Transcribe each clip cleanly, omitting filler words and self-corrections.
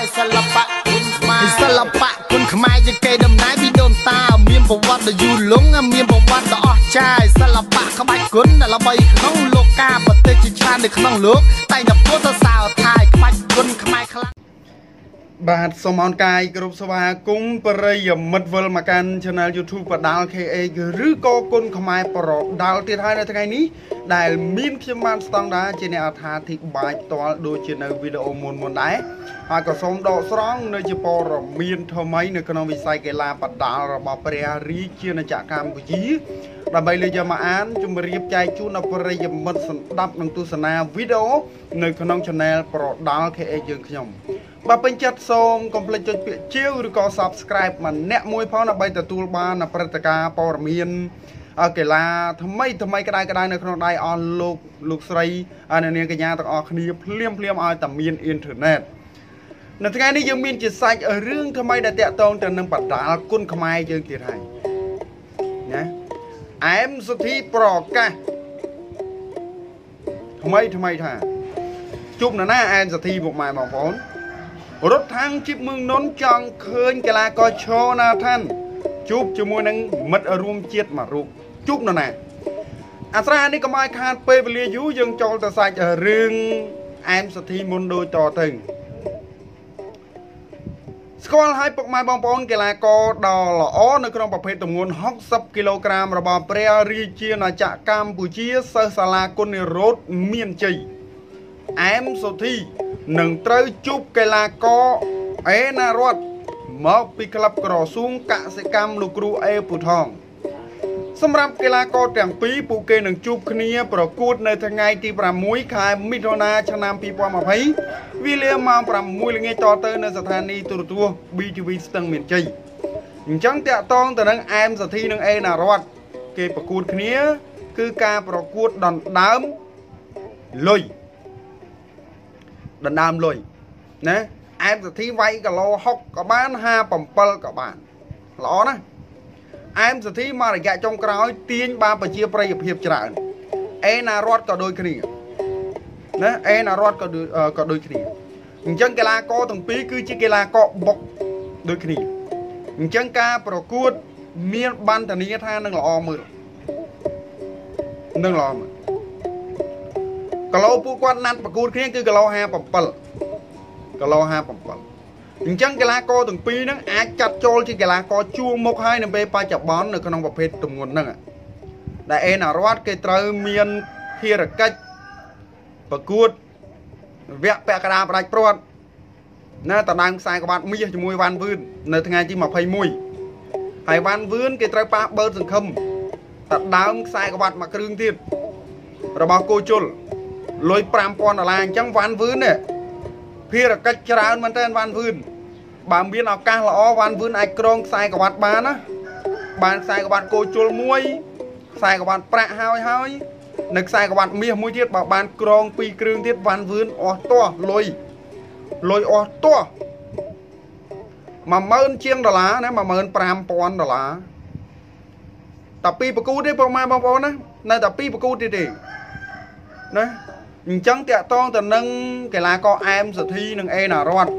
បាទ សូម អរគុណ គោរព ស្វាគមន៍ ប្រិយមិត្ត មកកាន់ Channel YouTube បដាល់ KA ឬក៏ គុណ ខ្មែរ ប្រដាល់ ទៀត ហើយ នៅ ថ្ងៃ នេះ ដែល មាន ខ្ញុំ បាន ស្តង់ដារ ជា អ្នក អត្ថាធិប្បាយ ផ្ទាល់ ដូច ជា នៅ វីដេអូ មុន ដែរ ហើយ ក៏ សូម ដក ស្រង់ នៅ ជា ព័ត៌មាន ថ្មី នៅ ក្នុង វិស័យ កីឡា បដាល់ របស់ ព្រះ រាជាណាចក្រ កម្ពុជា ដើម្បី លើក យក មក អាន ជម្រាប ចែក ជូន ដល់ ប្រិយមិត្ត ស្ដាប់ និង ទស្សនា វីដេអូ នៅ ក្នុង Channel ប្រដាល់ KA យើង ខ្ញុំ បាទពេញចិត្តសូមកុំភ្លេចចុចពាក្យជាវឬក៏ Subscribe ម្នាក់មួយផងដើម្បីទទួលបានអព្រឹត្តិការណ៍ព័ត៌មានអកីឡាថ្មីថ្មីក្តៅៗនៅក្នុងដៃអស់លោកស្រីអាននាងកញ្ញាទាំងអស់គ្នាភ្លាមៗឲ្យតែមានអ៊ីនធឺណេត រត់ថាំងជីបមឹងននចង់ឃើញកីឡាករឈរណាថានជួបជាមួយនឹងមិត្តរួមជាតិមួយរូបជួបនោះណាអាស្រ័យនេះកុំឲ្យខាតពេលវេលាយូរយើងចូលទៅសាច់រឿងអែមសទ្ធីមុនដោយតទៅស្គាល់ឲ្យពុកម៉ែបងប្អូនកីឡាករដ៏ល្អនៅក្នុងប្រភេទទម្ងន់ 60 គីឡូក្រាម របស់ ព្រះ រាជាណាចក្រកម្ពុជាសិស្សសាលាគុណនិរោធមានជ័យ Em Sothy នឹងត្រូវជួបកីឡាករអេណារ៉ាត់មកពីក្លឹបក្រសួងកសិកម្មលោកគ្រូអេពូថងសម្រាប់កីឡាករទាំងពីរពួកគេនឹងជួបគ្នាប្រកួតនៅថ្ងៃទី 6 ខែមិថុនាឆ្នាំ 2020 វេលាម៉ោង 6 ល្ងាច តទៅ នៅស្ថានីយទូរទស្សន៍ BTV ស្ទឹងមានជ័យ អញ្ចឹងតាក់ទងទៅនឹង Em Sothy និង អេណារ៉ាត់ គេប្រកួតគ្នា គឺការប្រកួតដណ្ដើមលុយ ដណ្ដើមលុយ ណា Em Sothy វាយ គីឡូ 60 ក៏បាន 57 ក៏បាន ល្អ ណា Em Sothy មករយៈចុងក្រោយ ទាញ បាន ប្រជាប្រិយភាព ច្រើន អេណារ៉ាត់ ក៏ដូចគ្នា ណា អេណារ៉ាត់ ក៏ដូចគ្នា អញ្ចឹង កីឡាករ ទាំង ពីរ គឺជា កីឡាករ បុក ដូចគ្នា អញ្ចឹង ការ ប្រកួត មាន បានធានា ថា នឹង ល្អ មើល នឹង ល្អ មើល គីឡូ ពួក គាត់ ណាត់ ប្រកួត គ្នា គឺ គីឡូ 57 គីឡូ 57 អញ្ចឹងកីឡាករទាំងពីរនឹងអាចចាត់ចូលជាកីឡាករជួមមុខហើយនៅពេលបច្ចុប្បន្ននៅក្នុងប្រភេទទម្ងន់ហ្នឹង ភារកិច្ចច្រើនមែនតើបានវឿនបានមានឱកាសល្អបានវឿនអាចក្រងខ្សែក្បាត់បានណាបានខ្សែក្បាត់គោជុលមួយខ្សែក្បាត់ប្រាក់ហើយណា អញ្ចឹងតាក់តងទៅនឹងកីឡាករអែមសទ្ធីនិងអេណារ៉ាត់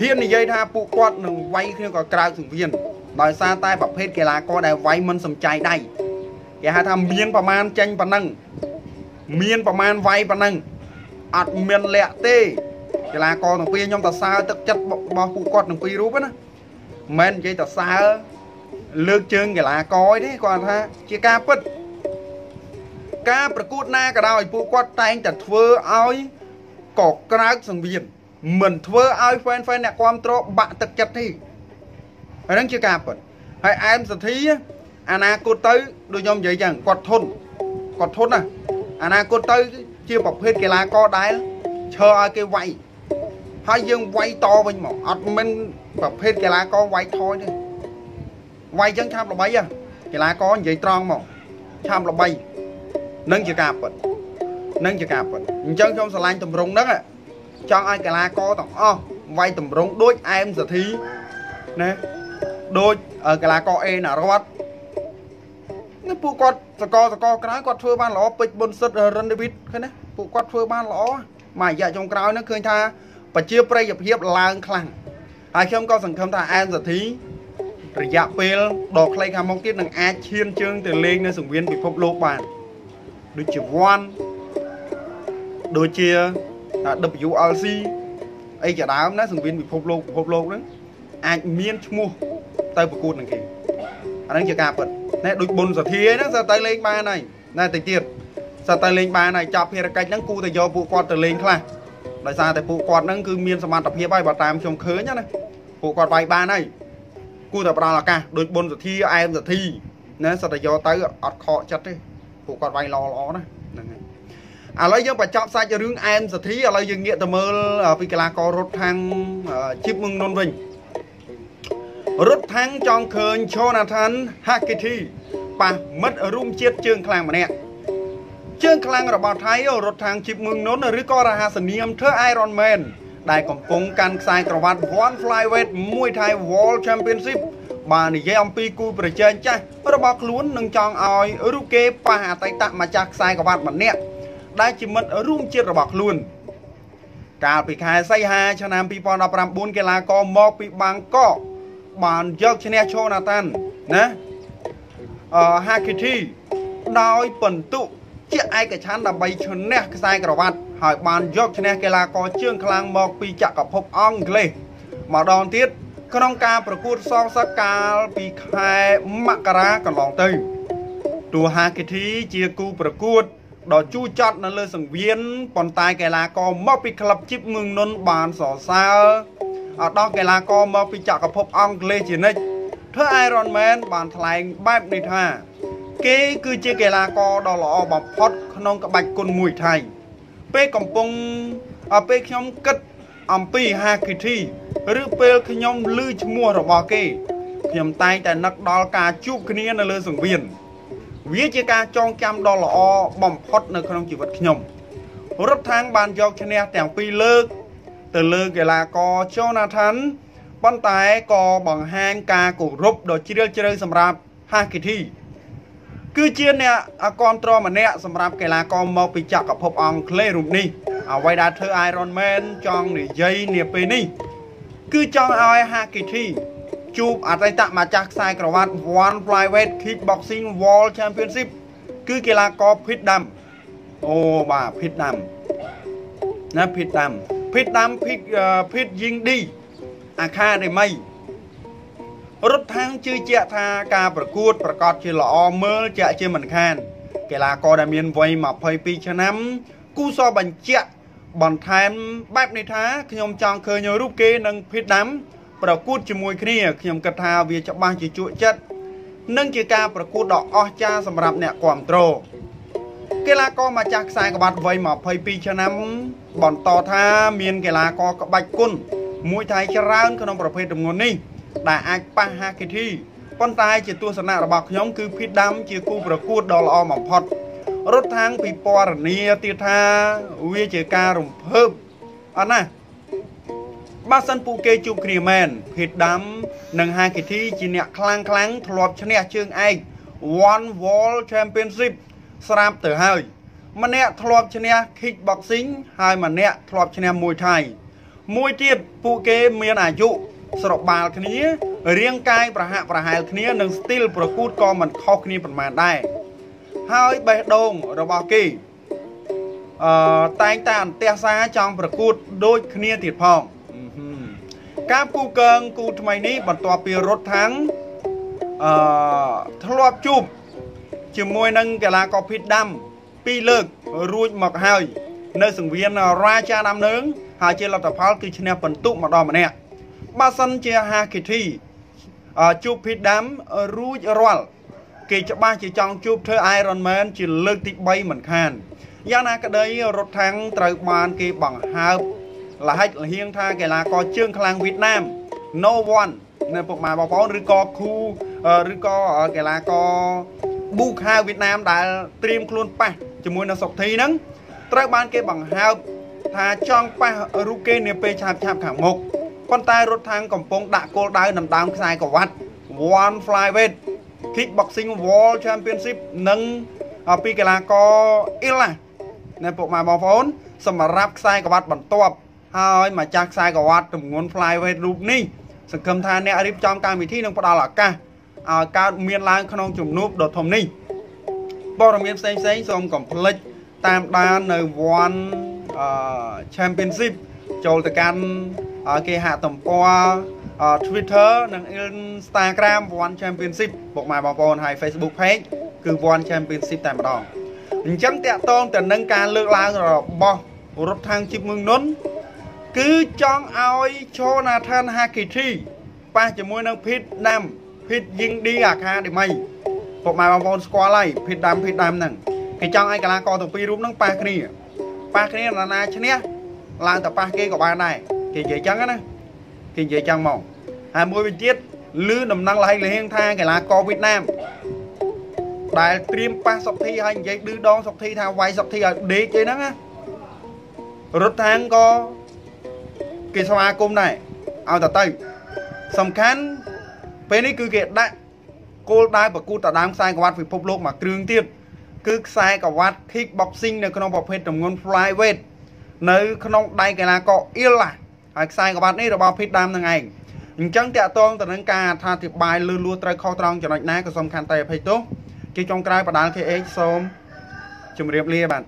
ហ៊ាននិយាយថាពួកគាត់នឹងវាយគ្នាក៏ក្រៅសង្វៀនដោយសារតែប្រភេទកីឡាករដែលវាយមិនសំចៃដៃគេហៅថាមានប្រមាណចាញ់ប៉ុណ្ណឹងមានប្រមាណវាយប៉ុណ្ណឹងអត់មានលក្ខទេកីឡាករនឹងពេលខ្ញុំតសាទឹកចិត្តរបស់ពួកគាត់នឹងពីររូបណា ការប្រកួតណាក៏ដោយពួកគាត់តែងតែធ្វើឲ្យហ្វេនៗអ្នកគាំទ្របាក់ទឹកចិត្តទេអញ្ចឹងជាការពិតហើយអែមសទ្ធីអនាគតទៅដូចខ្ញុំនិយាយចឹងគាត់ធន់គាត់ធន់ណាអនាគតទៅជាប្រភេទកីឡាករដែលឈើឲ្យគេវាយហើយយើងវាយតវិញមកអត់មិនប្រភេទកីឡាករវាយថយទេវាយចឹងថាប្របីអាកីឡាករនិយាយត្រង់មកថាប្របីនឹងជាការពិត នឹងជាការពិតអញ្ចឹងខ្ញុំស្រឡាញ់តម្រងហ្នឹងចង់ឲ្យកីឡាករទាំងអស់វាយតម្រងដូចអែមសទ្ធីណាដូចកីឡាករអេណារ៉ាត់ពួកគាត់សកលសកលក្រៅគាត់ធ្វើបានល្អពេជ្របុនសិទ្ធិរិនដេវីតឃើញណាពួកគាត់ធ្វើបានល្អមករយៈចុងក្រោយហ្នឹងឃើញថា và chia pray hiệp hiệp lang khăng ai không có sản phẩm thà Em Sothy rồi dạp pel đọt lấy khám mong tiếc đằng ai chiên chương từ lên nơi sủng viên bị phốc lô bàn đối chiếu one đối chia là WRC ai trả đá hôm nay sủng viên bị phốc lô đó ai miên mua tay bực cột đằng kia anh đang chờ cạp vậy này đối bồn Sothy ấy đó ra tay lên ba này này tình tiết ra tay lên ba này chọc hay là cạnh nắng cu thì do vụ con từ lên khăng đại gia tại phụ quạt nâng cứ miên sầm tập hiệp bay bà tam trong khứ nhá này phụ quạt bay ba này cụ tập ra là ca đôi bồn rồi thi Em Sothy nên sao tại do tới ọt khọ chặt đi phụ quạt bay lo ló này à lấy giống bà chọn sai cho đứng Em Sothy à lấy dừng nghĩa tầm mơ ở vì là có rốt thang chip mừng non vinh rốt thang trong khơi cho là thắng Hakiti và mất rung chết chương khang mà nè chương khang là bà thấy ở rốt thang chip mừng nón ở có ra sân niêm thơ Iron Man đại còn cùng can sai cờ vạt One Flyweight Muay Thai World Championship bà này dây ông pi cùi bờ trên cha ở đó luôn nâng chọn oi ở rú kê pa hà tay tạm mà chặt sai cờ vạt mà nè đại chỉ mất ở rung chết rồi bạc luôn cả bị khai say ha cho nam pi pon đập làm bốn cái lá co mọc bị bằng co bàn giật trên nè cho Nathan nè Hakiti đòi phần tụ chiếc ai cả chán là bay chân nè sai cờ vạt hỏi bàn giọt cho nên là có chương khăn một bị chặt ở hộp ong lê mà đòn tiết con ca bà cút xong sắc ca bị khai mạc ra còn lòng tư tù hà kỳ thí chia cú bà cút đó chú chọt nó lơ sẵn viên còn tay cái là có một bị khắp chip mừng nôn bàn sổ xa ở đó cái là có một bị chặt ở hộp ong lê chỉ nếch thứ Iron Man bàn thay bạp đi thà kế cứ chia cái là có đó là bọc hót nông các bạch con mùi thay Pê công bông à pê nhóm cất ẩm pì hà kỳ thi rư pê nhóm lưu mua rồi bỏ kê hiểm tay tại nắc đó cả chụp cái này là lưu dùng viên viết chế ca trong cam đó là o bỏng hot nơi không chỉ vật nhóm rất tháng bàn cho cái này tèm pì lơ từ lơ cái là có cho na thắn bàn tay có bằng hang ca cổ rụp đồ chia rơi sầm rạp hà kỳ thi cứ chia nè control mà nè sầm rạp cái là con màu bị chặt ở hộp ong clay rụp ní à quay đá thơ Iron Man trong để dây nè pin ní cứ trong ai Hakiti chụp ở tay tạm mà chặt sai cờ vạt One Private Kickboxing World Championship cứ cái là có pit đam ô bà pit đam nè pit ding đi à kha để mày rất tháng chưa chạy tha ca bà cút bà cọt chưa lọ mơ chạy chưa mình khan cái là có đàm yên vây mà phơi pi cho nắm cú so bằng chạy bằng thêm bếp này thá khi ông chàng khơi nhớ rút kê nâng phết đám bà cút cho mùi kia khi ông cất thao vì cho ba chỉ chuỗi chất nâng chữ ca bà cút đỏ o cha xâm rạp nẹ quảng trồ cái là có mà chạc sai các bạn vây mà phơi pi cho nắm bọn to tha miền cái là có bạch cun mũi thái cho ra hơn không bà phê đồng ngôn đi đã ai ba hai kỳ thi con tay chỉ tua sẵn nạ bọc nhóm cứ phít đám chỉ khu bà cút đó là mỏng phọt rốt tháng bị bỏ ra nia tiêu tha uy chế ca rùm phơm anh à ba sân phụ kê chụp kìa mền phít đám nâng hai kỳ thi chỉ nẹ khlang khlang thuộc cho nẹ chương anh One World Championship sạp tử hơi mà nẹ thuộc cho nẹ kickboxing hai mà nẹ thuộc cho nẹ mùi thai mùi tiết phụ kê miền ả dụ sổ bào khá nia riêng cài bà hạ khá nâng still bà cút có mình khó khá nia bật màn đai hơi bè đông rồi bà kì tay tàn tè xa trong bà cút đôi khá nia thiệt phòng các cụ cơn cụ thầm này bật tòa bìa rốt tháng thơ lọp chụp chìa môi nâng kìa là có phít đâm pi lực rùi mọc hơi nơi sửng viên ra cha đâm nướng hà chê là tập hóa kì chê nè phần tụ mà đò mà nè ba sân chia hai kỳ thi chụp phít đám rút rồi kỳ cho ba chỉ trong chụp thơ Iron Man chỉ lực tích bay mình khàn giá na cái đấy rốt tháng trời bàn kỳ bằng hào là hạch là hiên tha cái là có chương khlang Việt Nam no one nên phục mà bảo phó rư có khu rư có cái là có bu hào Việt Nam đã tìm luôn pa chỉ muốn là sọc thi nắng trời bàn kỳ bằng hào tha trong pa ruke nè pe chạm chạm thẳng một con tay rốt thang cổng phong đã cô đáy nằm đám sai của vắt One Flyweight Kickboxing World Championship nâng ở pi cái là có ít là nên bộ mà bỏ vốn xong mà ráp sai của vắt bằng top Hai mà chắc sai của One World Flyweight lúc ní sự cầm thà nè rip trong cam vị thi nông là ca ca miền lang không chụp núp đột thầm ní bỏ đồng miền xây xây xong còn plek tam đa nơi One Championship cho từ can kê hạ tầm qua Twitter Instagram One Championship bộ mày bảo còn hay Facebook page cứ One Championship tại mà đòn chẳng tẹt tôn tẹt nâng ca lược lang rồi bỏ rốt thang chip mương nón cứ chọn ai cho na than hai kỳ thi ba chỉ muốn nâng pit nam pit dinh đi à kha để mày bộ mày bảo còn squat lại pit đam nè cái chọn ai cả là còn từ rút nâng ba kia là na chứ nhé là tập ba kia của ba này thì dễ chăng á thì dễ chăng mỏng hai mươi viên tiết lư nằm năng lại hiên tha cái là co Việt Nam đại stream pa sọc thi hay vậy đưa đón sọc thi thao quay sọc thi ở đế chơi đó á rút thang co cái sao a cung này ao tờ tây sầm khán bên ấy cứ kẹt đại cô đại và cô tờ đám sai của bạn phải phục lục mà trường tiết cứ sai cả One Kickboxing này không bọc hết trong ngôn flyweight nơi không đây cái là có yêu là sai của bạn ấy là bao phết đam thằng ảnh chẳng tẹo tôn từ nâng ca tha thì bài luôn luôn trai kho trong cho lạnh ná của sông khăn tay phải tốt chứ trong cái và đá khi ấy xôm chùm riệp lia bạn